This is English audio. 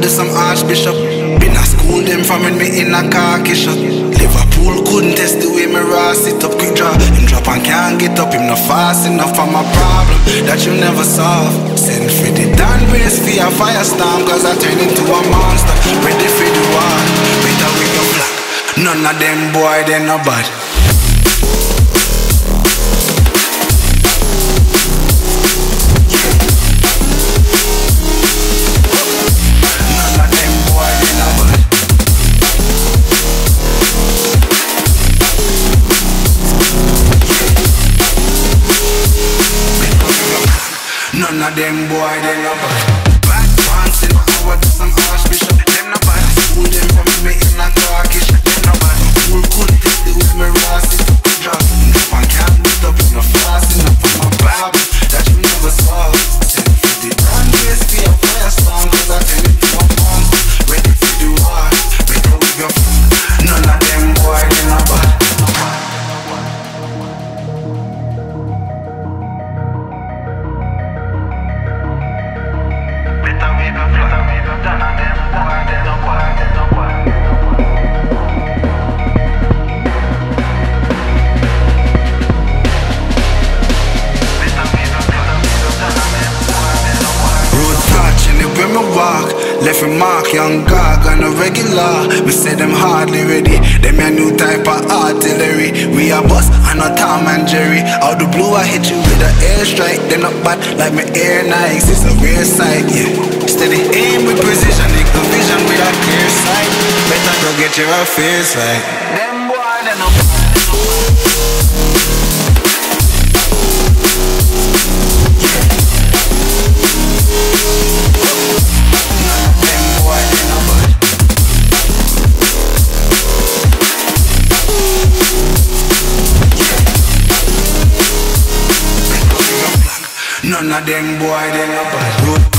up this some archbishop. Been a school them from when me in a khaki shot. Liverpool couldn't test the way me raw sit up. Quick draw, him drop and can't get up. Him not fast enough for my problem that you never solve. Send for the Dan brace for a firestorm, cause I turn into a monster. Ready for the war, better with your black. None of them boy, they no bad. None of them boy, they no bad. Bad pants in power to some archbishop. Them no bad. School them from me in a Turkish. Them no bad. School could take the way me racist. Drop in the punk can't meet up in a fast enough for my problem that you never solve. Send for the brand race for a firestorm, cause I turn it to a monster. Ready for the war, better we go. None of them boy, they no bad. Left a mark, young gag on a regular. We say them hardly ready. Them a new type of artillery. We a boss and a Tom and Jerry. Out the blue I hit you with a airstrike. Them not bad like my Air Nikes. It's a rare sight, yeah. Steady aim with precision, make the vision with a clear sight. Better go get your affair sight. Them boy, they no bad. None of them boy, they no bad.